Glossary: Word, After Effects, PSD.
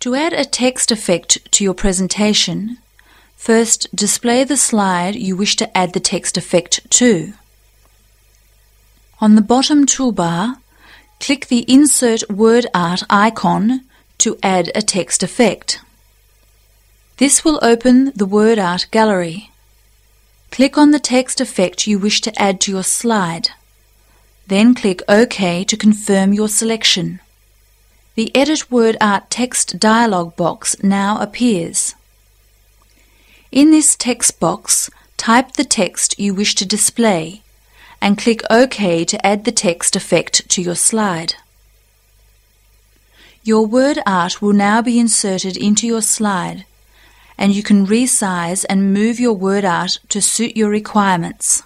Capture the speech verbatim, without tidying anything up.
To add a text effect to your presentation, first display the slide you wish to add the text effect to. On the bottom toolbar, click the Insert Word Art icon to add a text effect. This will open the Word Art gallery. Click on the text effect you wish to add to your slide. Then click OK to confirm your selection. The Edit Word Art Text dialog box now appears. In this text box, type the text you wish to display and click OK to add the text effect to your slide. Your word art will now be inserted into your slide, and you can resize and move your word art to suit your requirements.